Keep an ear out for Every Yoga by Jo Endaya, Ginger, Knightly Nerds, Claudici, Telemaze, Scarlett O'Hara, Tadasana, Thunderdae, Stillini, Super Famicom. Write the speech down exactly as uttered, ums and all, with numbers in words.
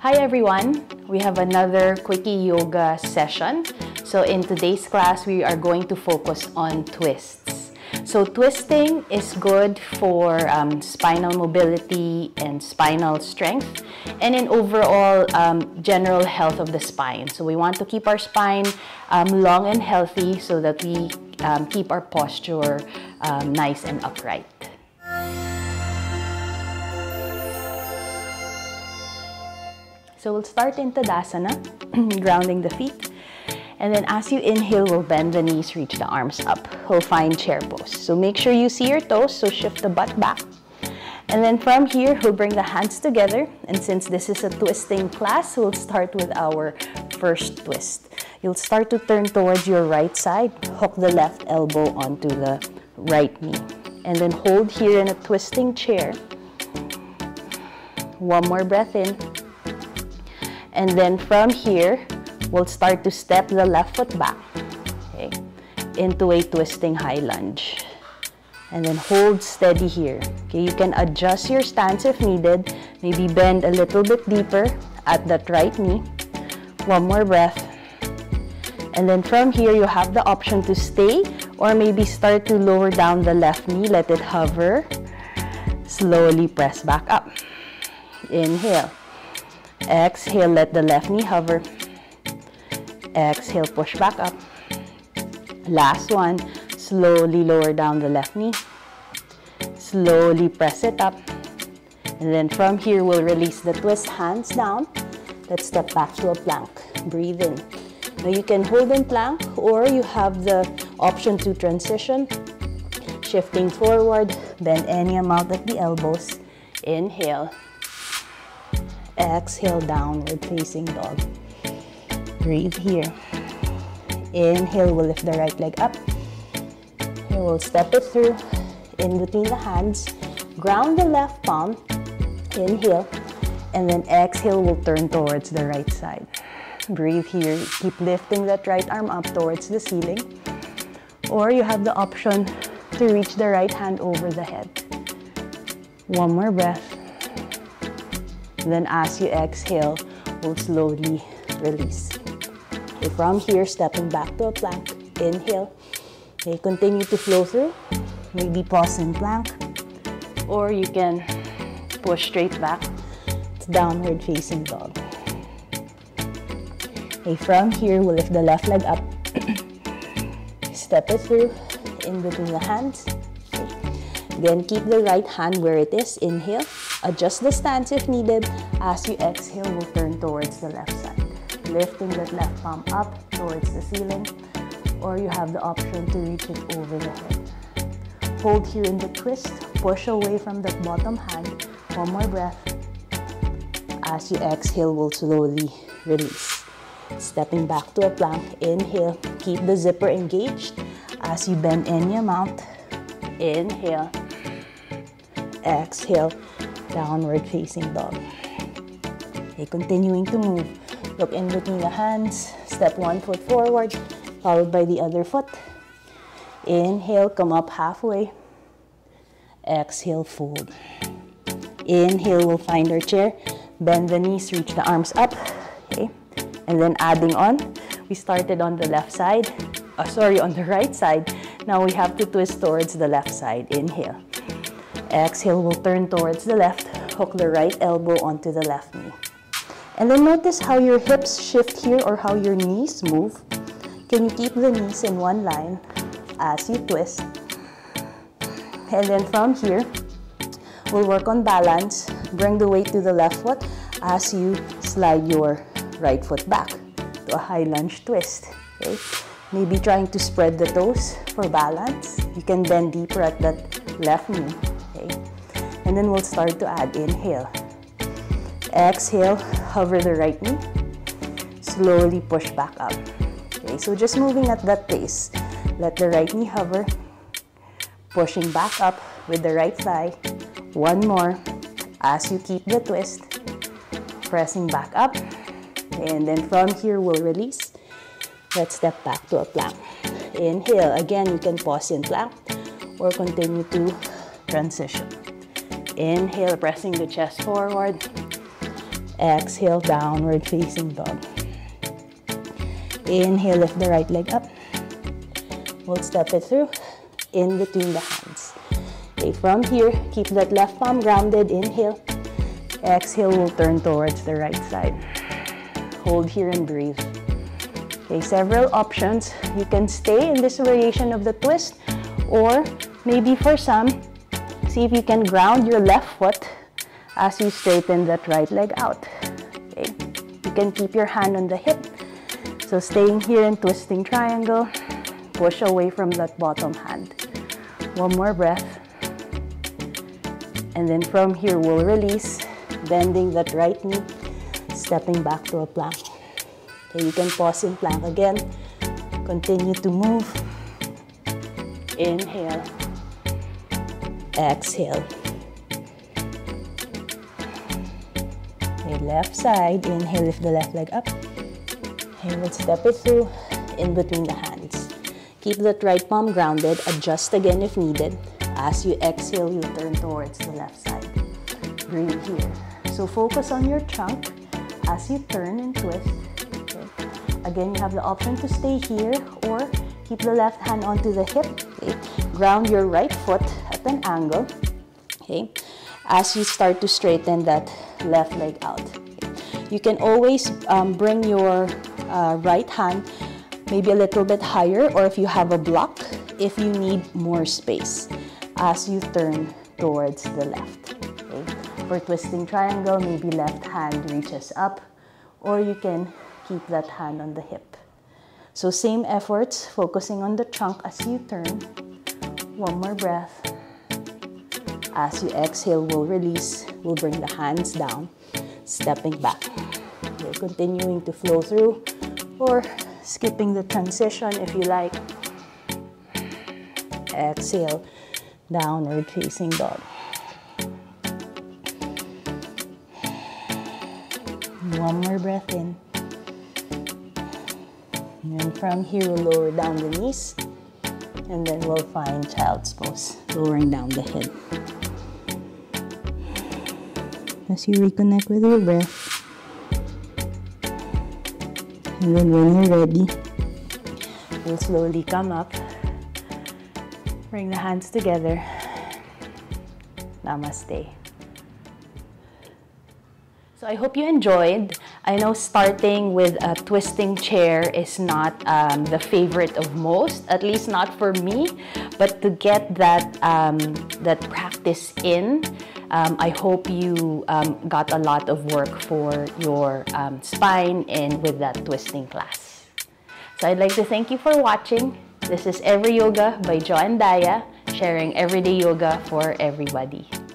Hi everyone, we have another quickie yoga session. So in today's class, we are going to focus on twists. So twisting is good for um, spinal mobility and spinal strength and in overall um, general health of the spine. So we want to keep our spine um, long and healthy so that we um, keep our posture um, nice and upright. So we'll start in Tadasana, grounding the feet. And then as you inhale, we'll bend the knees, reach the arms up. We'll find chair pose. So make sure you see your toes, so shift the butt back. And then from here, we'll bring the hands together. And since this is a twisting class, we'll start with our first twist. You'll start to turn towards your right side, hook the left elbow onto the right knee. And then hold here in a twisting chair. One more breath in. And then from here, we'll start to step the left foot back, okay, into a twisting high lunge. And then hold steady here. Okay, you can adjust your stance if needed. Maybe bend a little bit deeper at that right knee. One more breath. And then from here, you have the option to stay or maybe start to lower down the left knee. Let it hover. Slowly press back up. Inhale. Exhale, let the left knee hover. Exhale, push back up. Last one, slowly lower down the left knee. Slowly press it up. And then from here, we'll release the twist, hands down. Let's step back to a plank. Breathe in. Now you can hold in plank or you have the option to transition. Shifting forward, bend any amount at the elbows. Inhale. Exhale, downward facing dog. Breathe here. Inhale, we'll lift the right leg up. And we'll step it through in between the hands. Ground the left palm. Inhale. And then exhale, we'll turn towards the right side. Breathe here. Keep lifting that right arm up towards the ceiling. Or you have the option to reach the right hand over the head. One more breath. Then as you exhale, we'll slowly release. Okay, from here, stepping back to a plank. Inhale. Okay, continue to flow through. Maybe pause in plank. Or you can push straight back. It's downward facing dog. Okay, from here, we'll lift the left leg up. Step it through in between the hands. Okay. Then keep the right hand where it is. Inhale. Adjust the stance if needed. As you exhale, we'll turn towards the left side. Lifting that left palm up towards the ceiling, or you have the option to reach it over the head. Hold here in the twist. Push away from the bottom hand. One more breath. As you exhale, we'll slowly release. Stepping back to a plank. Inhale. Keep the zipper engaged. As you bend any amount. Inhale. Exhale. Downward facing dog. Okay, continuing to move. Look in between the hands. Step one foot forward, followed by the other foot. Inhale, come up halfway. Exhale, fold. Inhale, we'll find our chair. Bend the knees, reach the arms up. Okay, and then adding on. We started on the left side. Uh, sorry, on the right side. Now we have to twist towards the left side. Inhale. Exhale, we'll turn towards the left, hook the right elbow onto the left knee. And then notice how your hips shift here or how your knees move. Can you keep the knees in one line as you twist? And then from here, we'll work on balance. Bring the weight to the left foot as you slide your right foot back to a high lunge twist. Okay? Maybe trying to spread the toes for balance. You can bend deeper at that left knee. And then we'll start to add. Inhale. Exhale, hover the right knee. Slowly push back up. Okay, so just moving at that pace. Let the right knee hover. Pushing back up with the right thigh. One more. As you keep the twist. Pressing back up. Okay, and then from here, we'll release. Let's step back to a plank. Inhale. Again, you can pause in plank or continue to transition. Inhale, pressing the chest forward. Exhale, downward facing dog. Inhale, lift the right leg up. We'll step it through in between the hands. Okay, from here, keep that left palm grounded. Inhale. Exhale, we'll turn towards the right side. Hold here and breathe. Okay, several options. You can stay in this variation of the twist, or maybe for some, see if you can ground your left foot as you straighten that right leg out. Okay, you can keep your hand on the hip. So staying here in twisting triangle, push away from that bottom hand. One more breath. And then from here, we'll release, bending that right knee, stepping back to a plank. Okay, you can pause in plank again. Continue to move. Inhale. Exhale. Okay, left side. Inhale, lift the left leg up. And we'll step it through in between the hands. Keep that right palm grounded. Adjust again if needed. As you exhale, you turn towards the left side. Breathe here. So focus on your trunk as you turn and twist. Okay. Again, you have the option to stay here or keep the left hand onto the hip. Okay. Ground your right foot at an angle. Okay. As you start to straighten that left leg out. Okay. You can always um, bring your Uh, right hand maybe a little bit higher, or if you have a block, if you need more space as you turn towards the left. Okay. For twisting triangle, maybe left hand reaches up, or you can keep that hand on the hip. So same efforts, focusing on the trunk as you turn. One more breath. As you exhale, we'll release. We'll bring the hands down, stepping back. Okay. Continuing to flow through, or skipping the transition if you like. Exhale, downward facing dog. One more breath in. And then from here, we'll lower down the knees. And then we'll find child's pose, lowering down the head. As you reconnect with your breath, and then when you're ready, we'll slowly come up, bring the hands together. Namaste. So I hope you enjoyed. I know starting with a twisting chair is not um, the favorite of most, at least not for me, but to get that, um, that practice in, Um, I hope you um, got a lot of work for your um, spine and with that twisting class. So I'd like to thank you for watching. This is Every Yoga by Jo Endaya, sharing everyday yoga for everybody.